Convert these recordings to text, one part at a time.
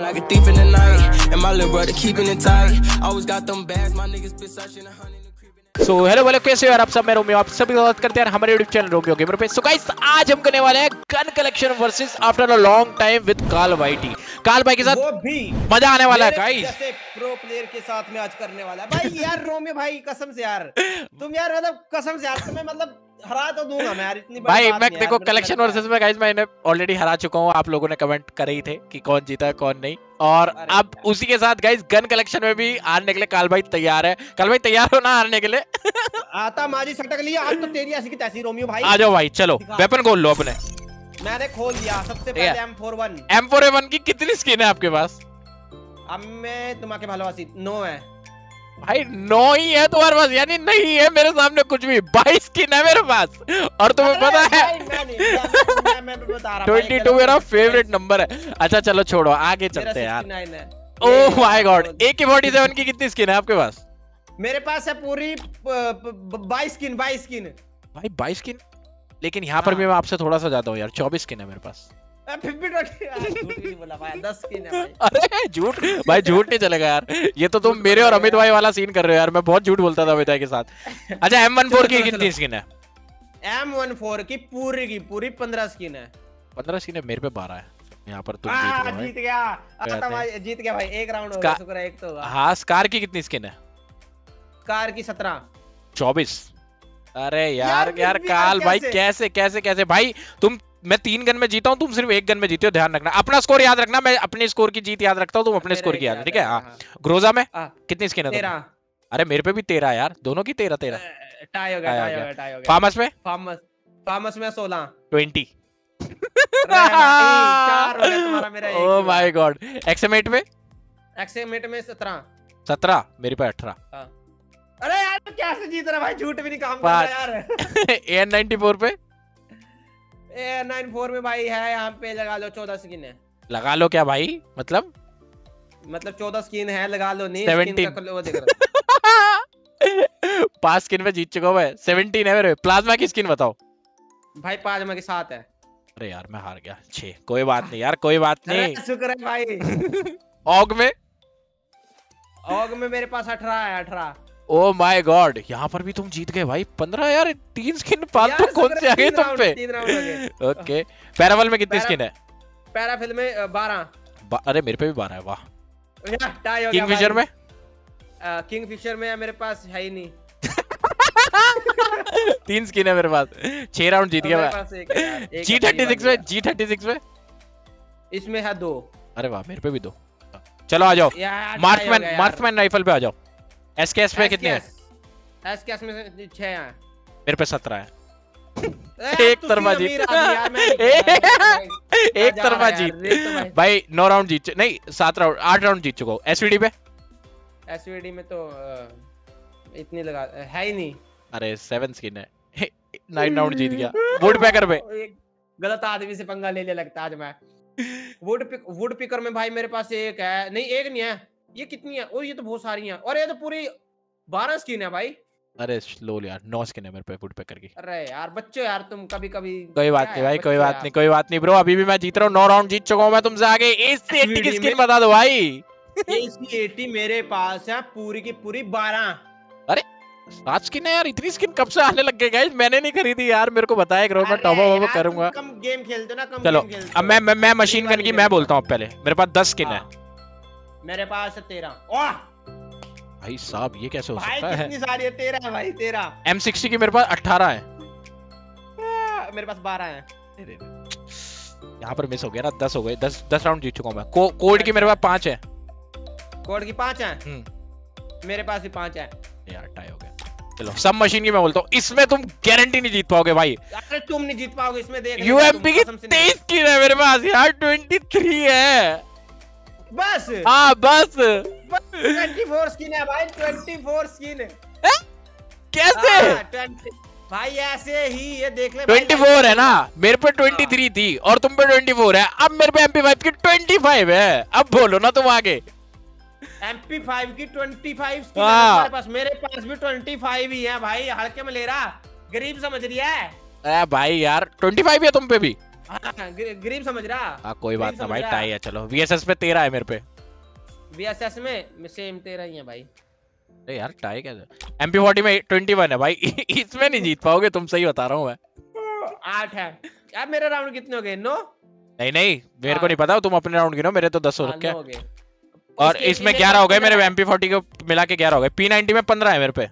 Like a thief in the night, and my little brother keeping it tight. Always got them bags, my niggas been searching and hunting. So hello कैसे हो यार आप सब। मैं Romeo, आप सभी स्वागत करते हैं हमारे यूट्यूब चैनल रोमियो गेमर पे। So guys, आज हम करने वाले हैं gun collection versus after a long time with काल yt। काल भाई के साथ वो भी मजा आने वाला है गाइस, जैसे प्रो प्लेयर के साथ में आज करने वाला है भाई। यार रोमियो भाई कसम से यार, तुम यार मतलब कसम से यार तुम्हें मतलब हरा तो दूंगा मैं यार, इतनी बड़ी बात भाई। मैं देखो कलेक्शन वर्सेस में गाइस मैं इन्हें ऑलरेडी हरा चुका हूं। आप लोगों ने कमेंट कर रही थे कि कौन जीता है कौन नहीं, और अब उसी के साथ गाइस गन कलेक्शन में भी हारने के लिए काल भाई तैयार है। काल भाई तैयार हो ना हारने के लिए? आता माजी सटक लिया, आज तो तेरी ऐसी की तैसी रोमियो भाई। आ जाओ भाई, चलो वेपन खोल लो अपने। मैंने खोल लिया सबसे पहले M4a1। M4a1 की कितनी स्किन है आपके पास? अब मैं तुम्हारे भलवासी 9 है भाई, 9 ही है तुम्हारे पास, यानी नहीं है मेरे सामने कुछ भी। 22 स्किन है मेरे पास, और तुम्हें पता है 22 मेरा फेवरेट नंबर है। अच्छा चलो छोड़ो, आगे चलते हैं यार। ओह माय गॉड, AK47 की कितनी स्किन है आपके पास? मेरे पास है पूरी 22 स्किन भाई, 22 स्किन। लेकिन यहाँ पर भी मैं आपसे थोड़ा सा ज्यादा हूँ यार, 24 स्किन है मेरे पास। अरे झूठ भाई, झूठ नहीं चलेगा यार। ये तो तुम मेरे और अमित भाई वाला सीन कर रहे हो यार, मैं बहुत झूठ बोलता था अमित भाई के साथ। अच्छा M14 की कितनी स्किन है? M14 की पूरी 15 स्किन है। 15 स्किन है, मेरे पे 12 है। यहाँ पर तुम जीत गया भाई, एक राउंड होगा, शुक्र है एक तो होगा। हाँ, स्कार की कितनी स्किन है? कार की 17 24। अरे यार यार काल भाई कैसे भाई तुम, मैं 3 गन में जीता हूँ, तुम सिर्फ 1 गन में जीते हो। ध्यान रखना, अपना स्कोर याद रखना। मैं अपने स्कोर की जीत याद रखता हूँ, तुम अपने स्कोर की याद, ठीक है? हाँ। ग्रोजा में कितनी स्किन है? 13। अरे मेरे पे भी 13 यार, दोनों की 13 13। टाई हो गया। फार्मस में 16 20। Oh my God. एक्सएमएट में 17 मेरे पे 18। अरे यार कैसे जीत रहा भाई, झूठ भी नहीं काम कर यार। AN94 पे A94 में भाई है यहाँ पे, लगा लो 14 स्किन है। लगा लो क्या भाई, मतलब 14 स्किन है, लगा लो नहीं 17। 5 स्किन पे जीत चुका हूँ मैं, 17 है मेरे। प्लाज्मा की स्किन बताओ भाई। प्लाज्मा की 7 है। अरे यार मैं हार गया, 6। कोई बात नहीं यार, कोई बात नहीं, शुक्र है भाई। ऑग में मेरे पास 18 है। 18। ओ माय गॉड, यहाँ पर भी तुम जीत गए भाई, 15 यार। 3 स्किन फालतू कौन से आ गए तुम पे? 3 राउंड लगे। ओके, पैराफिल में कितनी स्किन है? पैराफिल में 12। अरे मेरे पे भी 12 है, वाह। किंग फिशर में मेरे पास है ही नहीं। 3 स्किन है मेरे पास, 6 राउंड जीत गया मैं। G36 में इसमें है 2। अरे वाह, मेरे पे भी 2। चलो आ जाओ, मार्क्समैन राइफल पे आ जाओ। SKS पे कितने हैं? SKS में 6 हैं। मेरे पे 17 है। एक तरफा जीत भाई, 9 राउंड जीत, नहीं 8 राउंड जीत चुका हूँ। SVD में तो इतनी लगा है ही नहीं। अरे 7 स्किन है, 9 राउंड जीत गया। वुडपैकर पे गलत आदमी से पंगा ले लगता आज मैं। वुडपैकर में भाई मेरे पास 1 है, नहीं 1 नहीं है। ये कितनी है? और ये तो बहुत सारी हैं, और ये तो पूरी 12 स्किन है भाई। अरे स्लो यार, 9 स्किन है मेरे पे वुडपैकर की। अरे यार बच्चों यार तुम कभी। कोई बात नहीं भाई, कोई बात नहीं ब्रो, अभी भी मैं जीत रहा हूँ। 9 राउंड जीत चुका हूँ मैं तुमसे आगे। AC80 की स्किन बता दो भाई। AC80 मेरे पास है पूरी की पूरी 12। अरे 7 स्किन है यार, इतनी स्किन कब से आने लग गए? मैंने नहीं खरीदी यार, मेरे को बताया करो, मैं टॉप अप करूंगा। कम गेम खेलते ना, कम। चलो अब मैं मशीन गन की मैं बोलता हूँ पहले। मेरे पास 10 स्किन है। मेरे पास 13। ओह भाई साहब ये कैसे हो सकता है? कितनी सारी है? 13 है भाई, 13। M60 की मेरे पास 18 है। मेरे पास 12 है। यहाँ पर मिस हो गया ना, 10 हो गए। 10 राउंड जीत चुका हूँ मैं। कोड की मेरे पास 5 है। कोड की 5 है, मेरे पास भी 5 है यार। टाई हो गया। चलो सब मशीन की मैं बोलता हूँ, इसमें तुम गारंटी नहीं जीत पाओगे भाई। अरे तुम नहीं जीत पाओगे इसमें, देख। UMP की 23 की है मेरे पास यार, 23 है बस। हाँ बस 24 स्किन है भाई, 24 स्किन है। कैसे? 20 भाई ऐसे ही ये देख ले। 24 है ना मेरे पे, 23 थी और तुम पे 24 है। अब मेरे पे MP5 की 25 है। अब बोलो ना तुम आगे। MP5 की 25 स्किन है पास, मेरे पास भी 25 ही है भाई। हल्के में ले रहा, गरीब समझ रही है भाई यार। 25 है तुम पे भी? गरीब समझ रहा। कोई बात ना भाई, टाई है। चलो VSS पे 13 है मेरे पे। VSS में सेम 13 ही है भाई। अरे यार टाई कैसे? MP40 में 21 है भाई। इसमें नहीं जीत पाओगे तुम, सही बता रहा हूँ मैं। 8 है यार। मेरे राउंड कितने हो गए? 9। नहीं नहीं मेरे को नहीं पता, तुम अपने राउंड गिनो। मेरे तो 10 हो रखे हैं और इसमें 11 हो गए मेरे। MP40 को मिला के 11 हो गए। P90 में 15 है मेरे पे।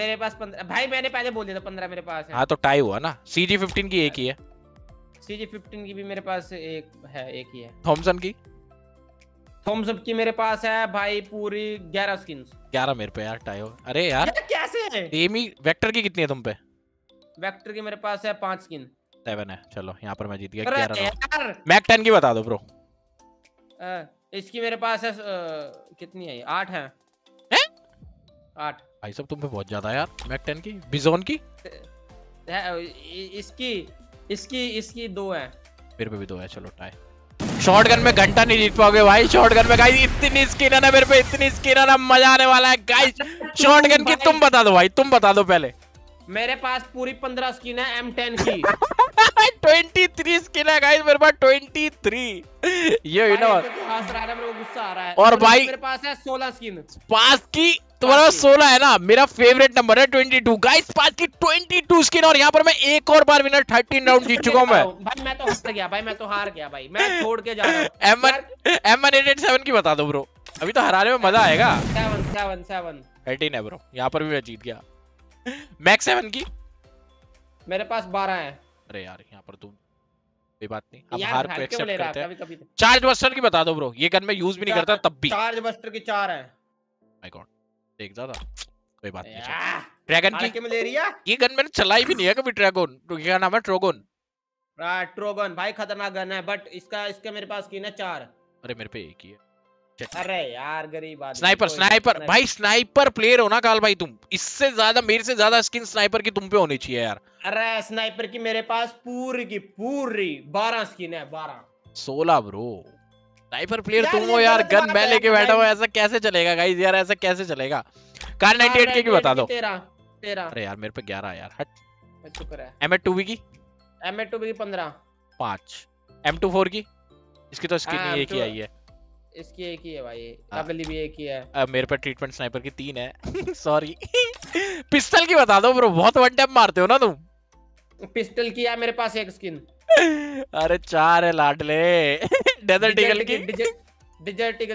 मेरे पास 15 भाई, मैंने पहले बोल दिया था 15 मेरे पास है। हाँ तो टाई हुआ ना। CG15 की एक ही है। CG15 की भी मेरे पास एक ही है। थॉमसन की मेरे पास है भाई पूरी 11 स्किन्स। 11 मेरे पे यार, टाई हो। अरे यार कैसे? टीमी वेक्टर की कितनी है तुम पे? वेक्टर की मेरे पास है 5 स्किन। 7 है। चलो यहाँ पर मैं जीत गया। 11 Mac 10 की बता दो ब्रो। इसकी मेरे पास है कितनी है? 8 है। 8 भाई सब तुम पे बहुत ज्यादा यार। Mac 10 की, बिजोन की इसकी 2 है। मेरे पे भी 2 है। चलो टाई। शॉटगन में घंटा नहीं जीत पाओगे भाई। शॉटगन में गाइस इतनी स्किन है ना मेरे पे, इतनी स्किन है ना, मजा आने वाला है गाइस। शॉटगन की तुम बता दो भाई, तुम बता दो पहले। मेरे पास पूरी 15 स्किन है M10 की। 23 स्किन है गाइस मेरे पास। 23 ये ना हंस रहा है, मेरे को गुस्सा आ रहा है। और भाई मेरे पास है 16 स्किन। पास की तुम्हारा 16 है ना, मेरा फेवरेट नंबर है 22 गाइस। पास की 22 स्किन। और यहाँ पर मैं एक और बार विनर 13 राउंड जीत चुका हूँ मैं। भाई मैं तो हार गया भाई, मैं तो हार गया भाई, मैं छोड़ के जा रहा हूँ। M1a1III की बता दो ब्रो, अभी तो हराने में मजा आएगा। 13 है ब्रो, यहाँ पर भी मैं जीत गया। Mac 7 की मेरे पास 12 है। अरे यार यहाँ पर तुम कोई बात नहीं, अब हार को एक्सेप्ट करते हैं। कभी चार्ज बस्टर की बता दो ब्रो, ये गन मैं यूज भी नहीं करता तब भी। चार्ज बस्टर की 4 है। माय गॉड देख दादा, कोई बात नहीं। ड्रैगन की ले रही है। ये गन मैंने चलाई भी नहीं है कभी। ड्रैगन क्या नाम है? ट्रोगन भाई खतरनाक गन है, बट इसके मेरे पास स्किन है 4। अरे मेरे पे एक ही है। अरे यार गरीब आदमी। स्नाइपर भाई, स्नाइपर प्लेयर हो ना काल भाई तुम। इससे ज्यादा मेरे से ज्यादा स्किन स्नाइपर की तुम पे होनी चाहिए यार। अरे स्नाइपर की मेरे पास पूरी की पूरी 12 स्किन है। 16 ब्रो। स्नाइपर प्लेयर तुम हो यार, गन मैं लेके बैठा हूं। ऐसा कैसे चलेगा गाइस यार, ऐसा कैसे चलेगा। कार 98 की बता दो। 13। अरे यार मेरे पे 11 यार, हट शुक्र है। M2B की 15। 5 M24 की, इसकी तो स्किन ही एक ही आई है। इसकी एक ही है भाई। डबल भी एक ही है। अब मेरे पे ट्रीटमेंट स्नाइपर की 3 है। सॉरी। पिस्टल की बता दो ब्रो, बहुत वन टैप मारते हो ना तुम। पिस्टल की यार मेरे पास एक स्किन। अरे 4 है लाडले। डेजर्ट ईगल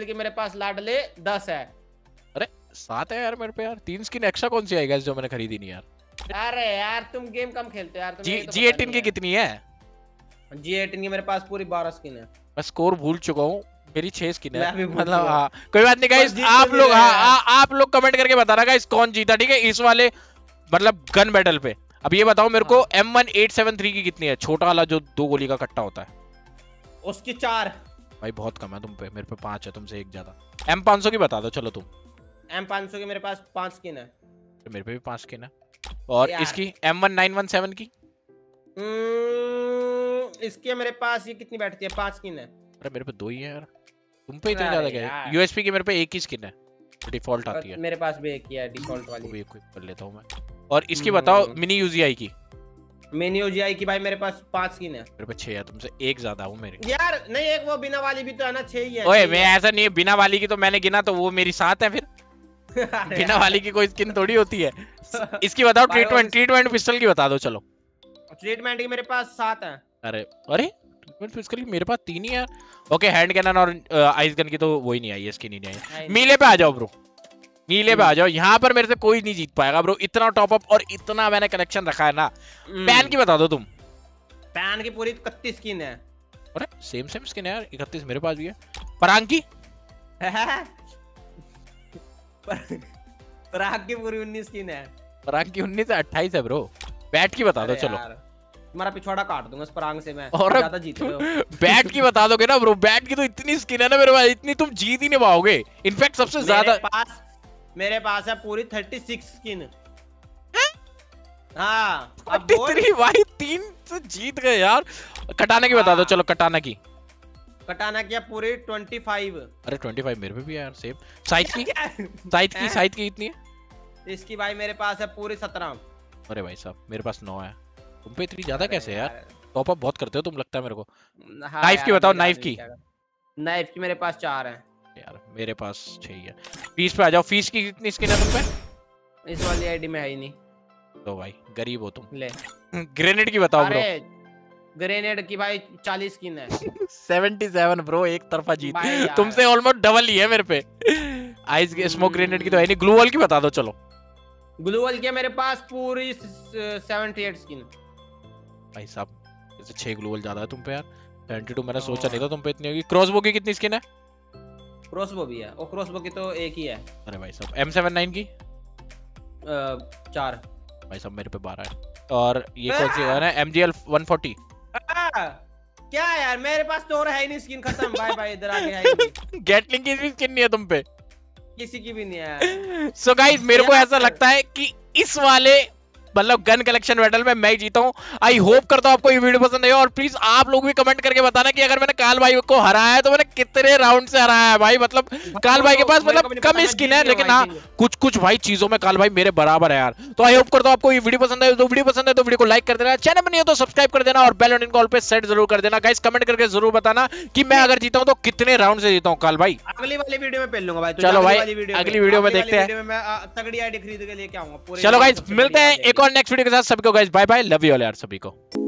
की मेरे पास लाडले 10 है। अरे 7 है यार मेरे पे यार। 3 स्किन एक्स्ट्रा कौन सी आई गाइस जो मैंने खरीदी नहीं यार। अरे यार तुम गेम कम खेलते हो यार। G18 की कितनी है? G18 की मेरे पास पूरी 12 स्किन है। मैं स्कोर भूल चुका हूँ, मेरी 6 स्किन है मतलब। हाँ कोई बात नहीं गाइस, आप लोग कमेंट करके बताना गाइस कौन जीता, ठीक है, इस वाले मतलब गन बैटल पे। अब ये बताओ मेरे को M1873 की कितनी है? छोटा वाला जो 2 गोली का कट्टा होता है, उसकी 4 भाई। बहुत कम है तुम पे, मेरे पे 5 है, तुमसे एक ज्यादा। M500 की बता दो। चलो तुम। M500 की मेरे पास 5 स्किन है। तो मेरे पे भी 5 स्किन है। और इसकी M1917 की, इसकी मेरे पास ये कितनी बैठती है? 5 स्किन है। अरे मेरे पे 2 ही है यार। तुम पे इतने ज्यादा क्या है? USP की मेरे पे एक ही स्किन है, डिफॉल्ट आती है। मेरे पास भी एक ही है डिफॉल्ट वाली, भी कोई कर लेता हूं मैं। और इसकी बताओ मिनी UZI की। मिनी UZI की भाई मेरे पास 5 स्किन है। मेरे पे 6 है, तुमसे एक ज्यादा हूं मेरे यार। नहीं एक वो बिना वाली भी तो है ना, 6 ही है। ओए मैं ऐसा नहीं है, बिना वाली की तो मैंने गिना तो वो मेरी 7 है फिर। बिना वाली की कोई स्किन थोड़ी होती है। इसकी बताओ ट्रीटमेंट पिस्टल की बता दो। चलो ट्रीटमेंट की मेरे पास 7 है। अरे ट्रीटमेंट पिस्टल की मेरे पास 3 ही यार। ओके हैंड कैनन और आइस गन की तो वही नहीं आई है, स्किन ही नहीं आई। मीले पे आ जाओ ब्रो, नीले पे आ जाओ। यहाँ पर मेरे से कोई नहीं जीत पाएगा ब्रो, इतना टॉप अप और इतना मैंने कलेक्शन रखा है ना। पैन की बता दो तुम। पैन की पूरी 31 स्किन है। अरे सेम स्किन है यार, 31 मेरे पास भी है। परांग की परांग की पूरी 19 स्किन है। परांग की 19 है, 28 है ब्रो। बैट की बता दो। चलो तुम्हारा पिछवाड़ा काट दूंगा इस परांग से मैं, ज्यादा जीत रहे हो। बैट की बता दोगे ना ब्रो, बैट की तो इतनी स्किन है ना मेरे पास, इतनी तुम जीत ही नहीं पाओगे। इनफैक्ट सबसे ज्यादा मेरे पास है पूरी 36 स्किन। हाँ, 33 भाई, 3 से जीत गए यार। कटाना की बता दो। चलो कटाना की पूरी 25। अरे 25 मेरे पे भी है यार सेम। साइट की कितनी है? इसकी भाई मेरे पास है पूरी 17। अरे भाई साहब मेरे पास 9 है। तुम पे इतनी ज्यादा कैसे यार? टॉप अप बहुत करते हो तुम लगता है मेरे को। हाँ, नाइफ की बताओ, नाइफ की। नाइफ की मेरे पास 4 हैं यार, मेरे पास 6 है। फीस पे आ जाओ, फीस की कितनी स्किन है तुम पे? इस वाली आईडी में है ही नहीं। तो भाई गरीब हो तुम। ले ग्रेनेड की बताओ ब्रो। ग्रेनेड की भाई 40 स्किन है। 77 ब्रो, एक तरफा जीत। तुमसे ऑलमोस्ट डबल ही है मेरे पे। आइस स्मोक ग्रेनेड की तो है नहीं। ग्लू वॉल की बता दो। चलो ग्लू वॉल की मेरे पास पूरी 78 स्किन। भाई साहब इससे 6 ग्लू वॉल ज्यादा है तुम पे यार। 22 मैंने सोचा नहीं था तुम पे इतनी होगी। क्रॉसबो की कितनी स्किन है? क्रॉसबो भी है, और क्रॉसबो की तो एक ही है। अरे भाई साहब M79 की 4। भाई साहब मेरे पे 12 है। और ये कौन सी है? MGL 140। क्या यार मेरे पास तो है ही नहीं स्किन, खत्म। बाय बाय, इधर आ गया। गेटलिंग की भी स्किन नहीं है तुम पे, किसी की भी नहीं है। सो गाइस मेरे को ऐसा लगता है कि इस वाले मतलब गन कलेक्शन बैटल में मैं जीता हूं। आई होप करता हूं आपको ये वीडियो पसंद आया, और प्लीज आप लोग भी कमेंट करके बताना कि अगर मैंने काल भाई को हराया है तो मैंने कितने राउंड से हराया है। भाई मतलब काल भाई के पास मतलब कम स्किन है, लेकिन हाँ कुछ कुछ भाई चीजों में काल भाई मेरे बराबर है यार। तो आई होप करता हूं आपको ये वीडियो पसंद आए। तो वीडियो पसंद है तो वीडियो को लाइक कर देना, चैनल पर नहीं हो तो सब्सक्राइब कर देना, और बेल आइकन कॉल पे सेट जरूर कर देना। गाइस कमेंट करके जरूर बताना कि मैं अगर जीता हूं तो कितने राउंड से जीता हूं। काल भाई अगली वाली वीडियो में खेल लूंगा भाई। चलो भाई अगली वीडियो में देखते हैं, तगड़ी आईडी खरीद के लेके आऊंगा। चलो गाइस मिलते हैं एक और नेक्स्ट वीडियो के साथ। सभी को guys bye bye, love you all यार सभी को।